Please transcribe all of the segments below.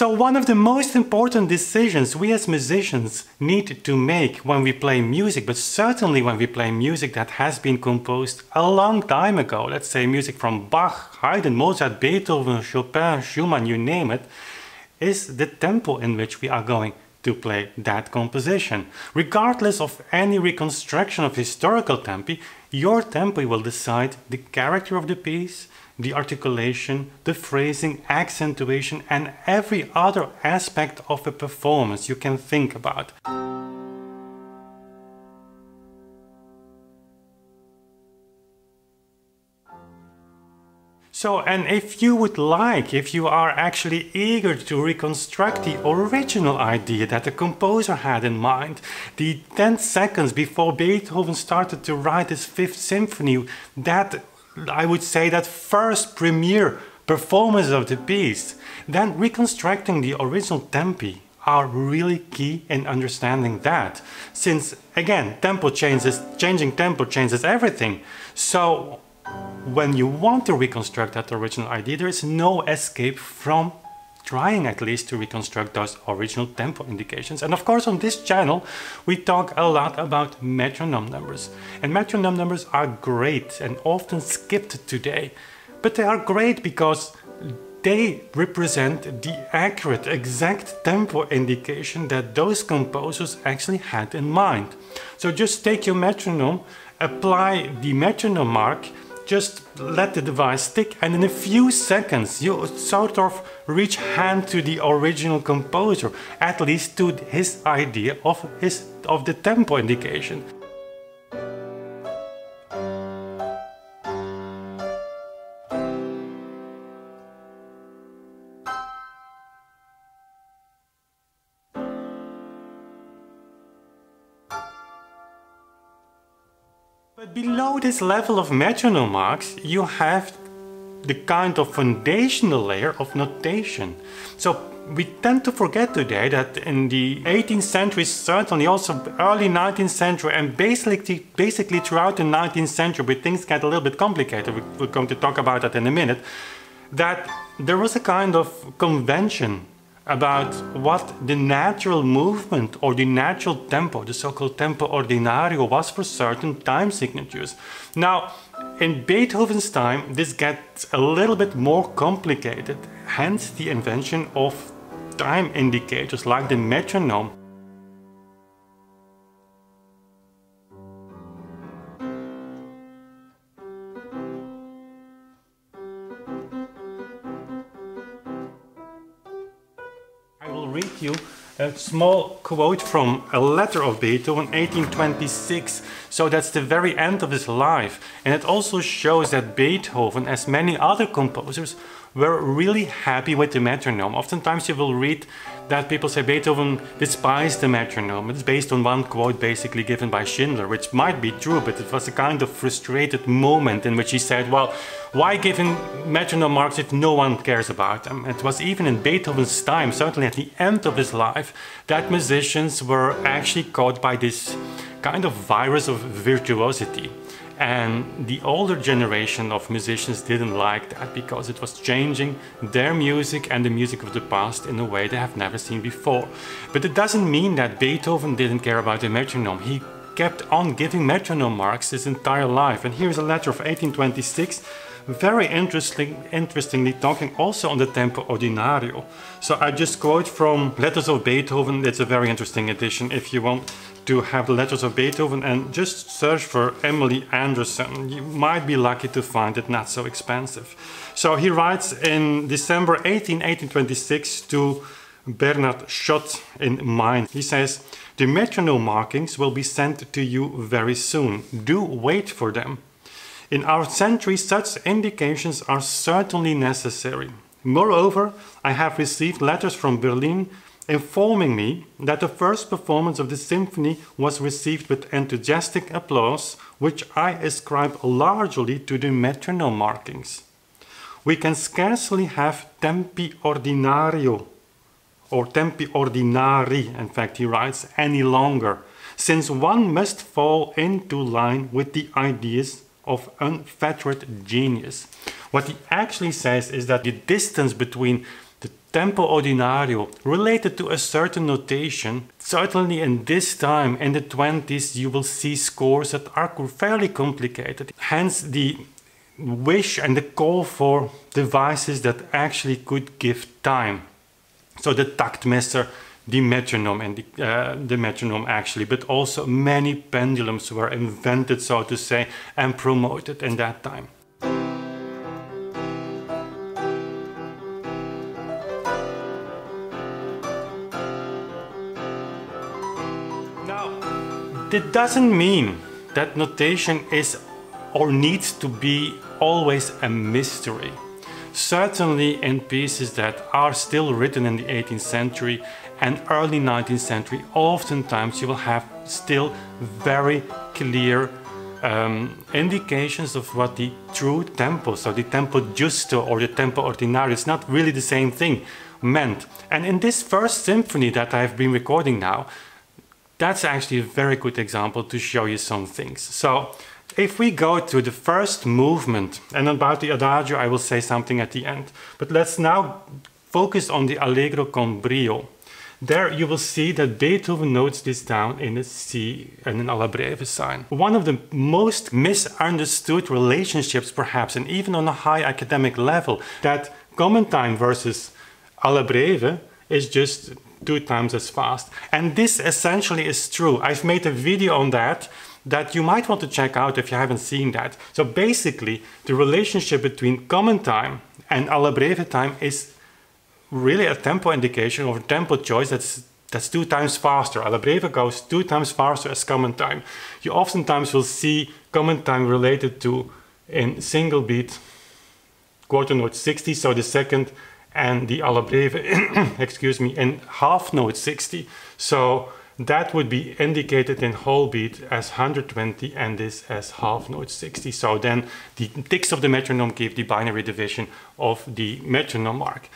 So one of the most important decisions we as musicians need to make when we play music, but certainly when we play music that has been composed a long time ago, let's say music from Bach, Haydn, Mozart, Beethoven, Chopin, Schumann, you name it, is the tempo in which we are going to play that composition. Regardless of any reconstruction of historical tempi, your tempo will decide the character of the piece, the articulation, the phrasing, accentuation, and every other aspect of a performance you can think about. So, and if you would like, if you are actually eager to reconstruct the original idea that the composer had in mind, the 10 seconds before Beethoven started to write his Fifth Symphony, that I would say that first premiere performance of the piece, then reconstructing the original tempi are really key in understanding that. Since again, changing tempo changes everything. So when you want to reconstruct that original idea, there is no escape from trying at least to reconstruct those original tempo indications. And of course on this channel we talk a lot about metronome numbers. And metronome numbers are great and often skipped today. But they are great because they represent the accurate, exact tempo indication that those composers actually had in mind. So just take your metronome, apply the metronome mark, just let the device tick, and in a few seconds you sort of reach hand to the original composer, at least to his idea of the tempo indication. But below this level of metronome marks, you have the kind of foundational layer of notation. So we tend to forget today that in the 18th century, certainly also early 19th century, and basically throughout the 19th century, where things get a little bit complicated, we're going to talk about that in a minute, that there was a kind of convention about what the natural movement or the natural tempo, the so-called tempo ordinario, was for certain time signatures. Now, in Beethoven's time, this gets a little bit more complicated, hence the invention of time indicators like the metronome. You a small quote from a letter of Beethoven, 1826, so that's the very end of his life, and it also shows that Beethoven, as many other composers, were really happy with the metronome. Oftentimes you will read that people say Beethoven despised the metronome. It's based on one quote basically given by Schindler, which might be true, but it was a kind of frustrated moment in which he said, well, why give him metronome marks if no one cares about them? It was even in Beethoven's time, certainly at the end of his life, that musicians were actually caught by this kind of virus of virtuosity. And the older generation of musicians didn't like that because it was changing their music and the music of the past in a way they have never seen before. But it doesn't mean that Beethoven didn't care about the metronome. He kept on giving metronome marks his entire life. And here's a letter of 1826, very interestingly talking also on the tempo ordinario. So I just quote from Letters of Beethoven. It's a very interesting edition if you want to have the Letters of Beethoven, and just search for Emily Anderson. You might be lucky to find it, not so expensive. So he writes in December 1826 to Bernhard Schott in Mainz. He says, "The metronome markings will be sent to you very soon. Do wait for them. In our century, such indications are certainly necessary. Moreover, I have received letters from Berlin informing me that the first performance of the symphony was received with enthusiastic applause, which I ascribe largely to the metronome markings. We can scarcely have tempi ordinario, or tempi ordinari, in fact, he writes, any longer, since one must fall into line with the ideas of unfettered genius." What he actually says is that the distance between The tempo ordinario, related to a certain notation, certainly in this time, in the 20s, you will see scores that are fairly complicated. Hence the wish and the call for devices that actually could give time. So the Taktmesser, the metronome, and the metronome actually, but also many pendulums were invented, so to say, and promoted in that time. It doesn't mean that notation is or needs to be always a mystery. Certainly in pieces that are still written in the 18th century and early 19th century, oftentimes you will have still very clear indications of what the true tempo, so the tempo giusto or the tempo ordinario, it's not really the same thing, meant. And in this first symphony that I've been recording now, that's actually a very good example to show you some things. So if we go to the first movement, and about the Adagio I will say something at the end, but let's now focus on the Allegro con brio. There you will see that Beethoven notes this down in a C and an Alla breve sign. One of the most misunderstood relationships perhaps, and even on a high academic level, that commentime versus Alla breve is just 2 times as fast. And this essentially is true. I've made a video on that you might want to check out if you haven't seen that. So basically, the relationship between common time and alla breve time is really a tempo indication or tempo choice that's 2 times faster. Alla breve goes 2 times faster as common time. You oftentimes will see common time related to in single beat quarter note 60, so the second, and the alla breve, excuse me, in half note 60. So that would be indicated in whole beat as 120 and this as half note 60. So then the ticks of the metronome give the binary division of the metronome mark.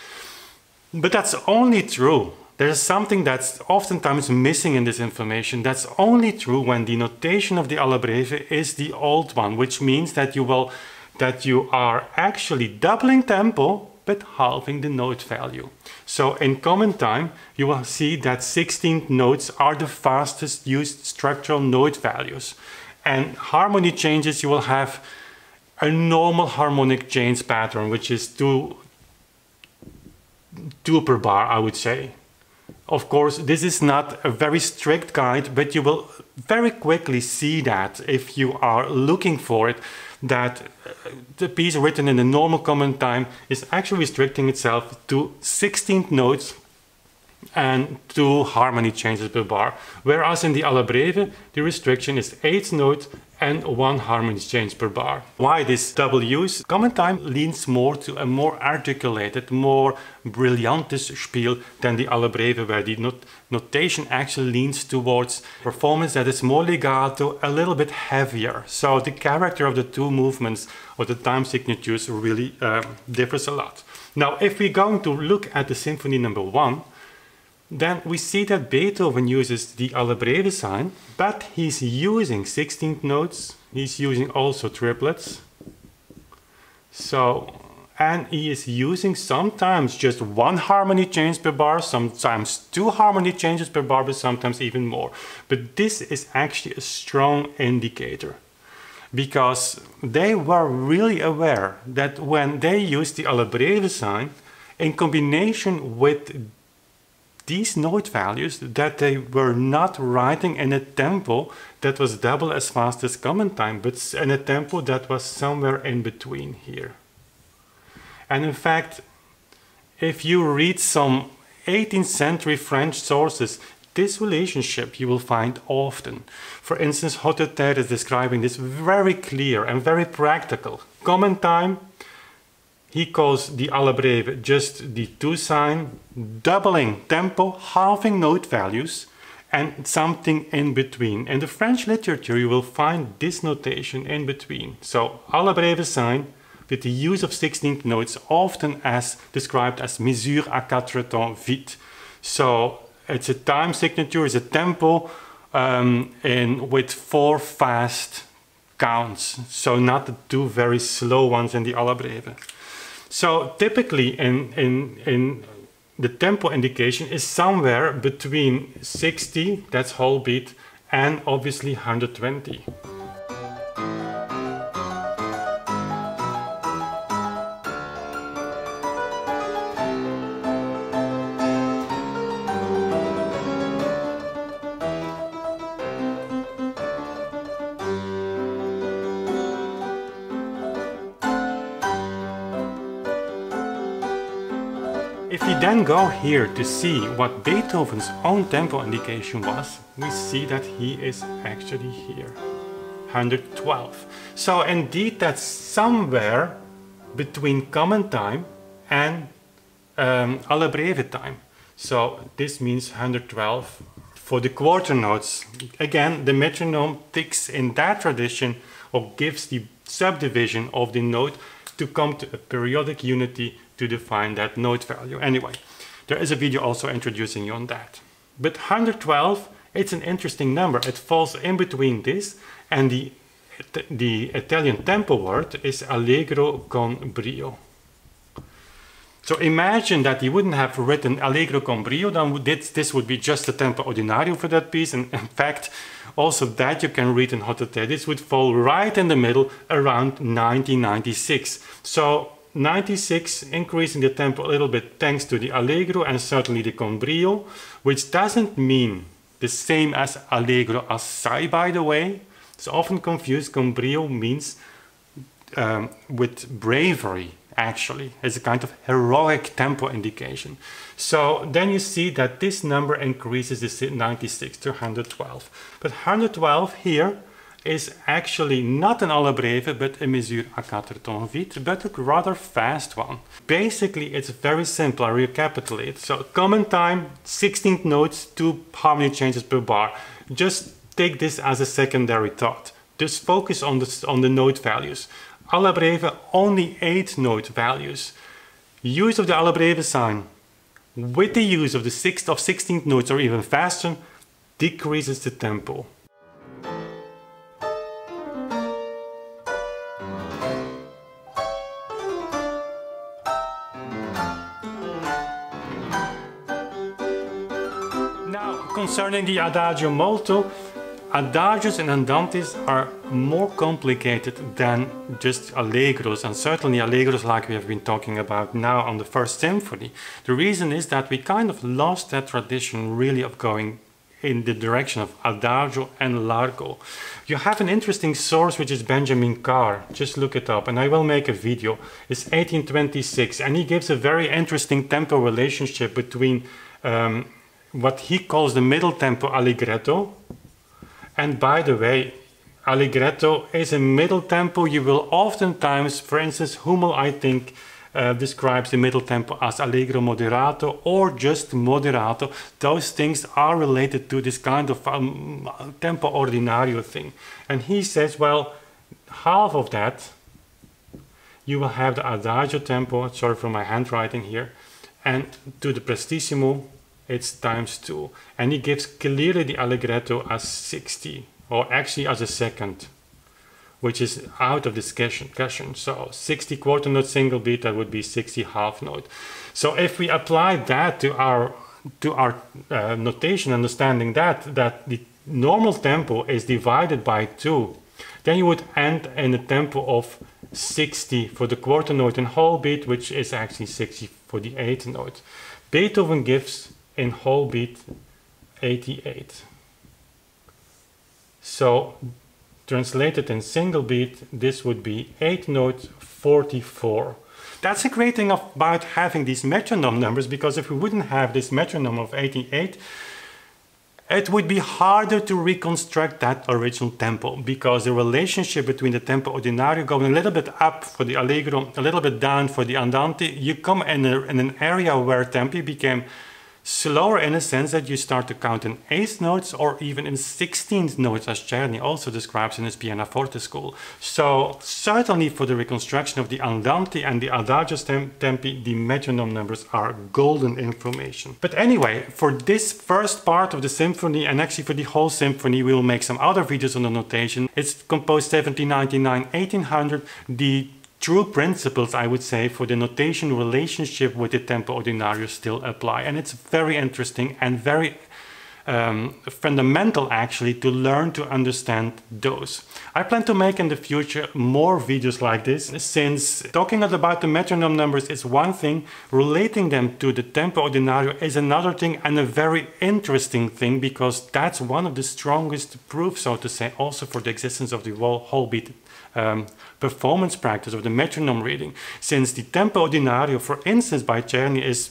But that's only true. There's something that's oftentimes missing in this information. That's only true when the notation of the alla breve is the old one, which means that you are actually doubling tempo but halving the note value. So in common time, you will see that 16th notes are the fastest used structural note values. And harmony changes, you will have a normal harmonic change pattern, which is two per bar, I would say. Of course, this is not a very strict guide, but you will very quickly see that if you are looking for it, that the piece written in the normal common time is actually restricting itself to 16th notes and 2 harmony changes per bar, whereas in the alla breve the restriction is 8th note and 1 harmony change per bar. Why this double use? Common time leans more to a more articulated, more brillantes spiel than the alla breve, where the notation actually leans towards performance that is more legato, a little bit heavier. So the character of the 2 movements or the time signatures really differs a lot. Now, if we're going to look at the symphony number 1, then we see that Beethoven uses the alla breve sign, but he's using 16th notes, he's using also triplets, so, and he is using sometimes just 1 harmony change per bar, sometimes 2 harmony changes per bar, but sometimes even more. But this is actually a strong indicator, because they were really aware that when they used the alla breve sign, in combination with these note values, that they were not writing in a tempo that was double as fast as common time, but in a tempo that was somewhere in between here. And in fact, if you read some 18th century French sources, this relationship you will find often. For instance, Hotteterre is describing this very clear and very practical. Common time, he calls the alla breve just the 2 sign, doubling tempo, halving note values, and something in between. In the French literature, you will find this notation in between. So alla breve sign with the use of 16th notes, often as described as mesure à quatre temps vite. So it's a time signature, it's a tempo with 4 fast counts. So not the 2 very slow ones in the alla breve. So typically in the tempo indication is somewhere between 60, that's whole beat, and obviously 120. If we then go here to see what Beethoven's own tempo indication was, we see that he is actually here, 112. So indeed that's somewhere between common time and alla breve time. So this means 112 for the quarter notes. Again, the metronome ticks in that tradition or gives the subdivision of the note to come to a periodic unity to define that note value. Anyway, there is a video also introducing you on that. But 112, it's an interesting number. It falls in between this and the Italian tempo word is allegro con brio. So imagine that he wouldn't have written allegro con brio, then this would be just the tempo ordinario for that piece. And in fact, also that you can read in Hotteterre. This would fall right in the middle around 1996. So 96, increasing the tempo a little bit thanks to the allegro and certainly the con brio, which doesn't mean the same as allegro assai, by the way. It's often confused. Con brio means with bravery, actually. It's a kind of heroic tempo indication. So then you see that this number increases the 96 to 112. But 112 here is actually not an alla breve, but a mesure à quatre temps vite, but a rather fast one. Basically, it's very simple. I recapitulate. So common time, 16th notes, 2 harmony changes per bar. Just take this as a secondary thought. Just focus on the note values. Alla breve, only 8 note values. Use of the alla breve sign with the use of the 6th of 16th notes or even faster decreases the tempo. Concerning the adagio molto, adagios and andantes are more complicated than just allegros, and certainly allegros like we have been talking about now on the first symphony. The reason is that we kind of lost that tradition really of going in the direction of adagio and largo. You have an interesting source which is Benjamin Carr, just look it up and I will make a video. It's 1826 and he gives a very interesting tempo relationship between what he calls the middle tempo allegretto. And by the way, allegretto is a middle tempo. You will oftentimes, for instance, Hummel, I think, describes the middle tempo as allegro moderato or just moderato. Those things are related to this kind of tempo ordinario thing. And he says, well, half of that, you will have the adagio tempo, sorry for my handwriting here, and to the prestissimo, it's ×2, and he gives clearly the allegretto as 60, or actually as a second, which is out of discussion. So 60 quarter note single beat, that would be 60 half note. So if we apply that to our notation, understanding that the normal tempo is divided by 2, then you would end in a tempo of 60 for the quarter note and whole beat, which is actually 60 for the 8th note. Beethoven gives in whole beat 88. So translated in single beat, this would be 8 notes 44. That's a great thing about having these metronome numbers, because if we wouldn't have this metronome of 88, it would be harder to reconstruct that original tempo, because the relationship between the tempo ordinario going a little bit up for the allegro, a little bit down for the andante, you come in an area where tempi became slower in a sense that you start to count in 8th notes or even in 16th notes, as Czerny also describes in his pianoforte school. So certainly for the reconstruction of the andante and the adagio tempi, the metronome numbers are golden information. But anyway, for this first part of the symphony, and actually for the whole symphony, we will make some other videos on the notation. It's composed 1799, 1800. The true principles, I would say, for the notation relationship with the tempo ordinario still apply. And it's very interesting and very fundamental, actually, to learn to understand those. I plan to make in the future more videos like this, since talking about the metronome numbers is one thing, relating them to the tempo ordinario is another thing, and a very interesting thing, because that's one of the strongest proofs, so to say, also for the existence of the whole beat performance practice of the metronome reading, since the tempo ordinario, for instance, by Czerny is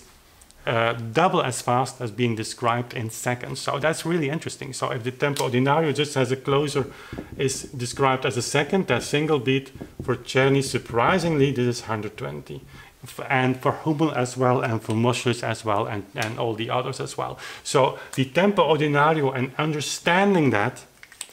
double as fast as being described in seconds. So that's really interesting. So if the tempo ordinario just as a closer is described as a second, that single beat for Czerny, surprisingly, this is 120. And for Hummel as well, and for Moscheles as well, and all the others as well. So the tempo ordinario and understanding that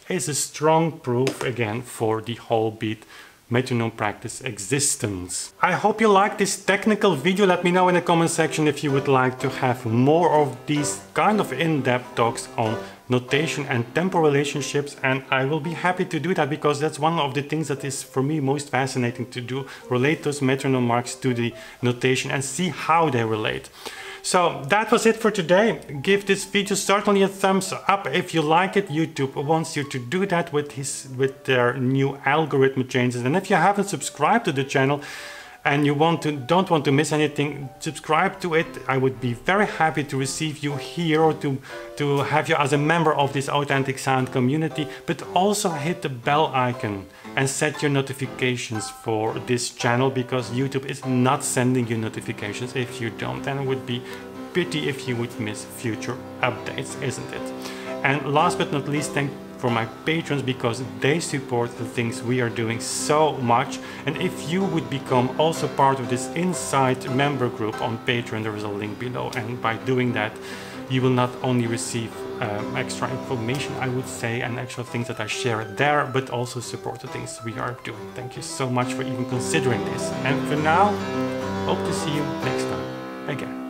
is a strong proof, again, for the whole beat metronome practice existence. I hope you like this technical video. Let me know in the comment section if you would like to have more of these kind of in-depth talks on notation and tempo relationships, and I will be happy to do that, because that's one of the things that is for me most fascinating to do, relate those metronome marks to the notation and see how they relate. So that was it for today. Give this video certainly a thumbs up if you like it. YouTube wants you to do that with their new algorithm changes. And if you haven't subscribed to the channel and you don't want to miss anything, subscribe to it. I would be very happy to receive you here, or to have you as a member of this authentic sound community. But also hit the bell icon and set your notifications for this channel, because YouTube is not sending you notifications if you don't, and it would be pity if you would miss future updates, isn't it? And last but not least, thank you for my patrons, because they support the things we are doing so much. And if you would become also part of this Inside member group on Patreon, there is a link below, and by doing that you will not only receive extra information, I would say, and actual things that I share there, but also support the things we are doing. Thank you so much for even considering this, and for now, hope to see you next time again.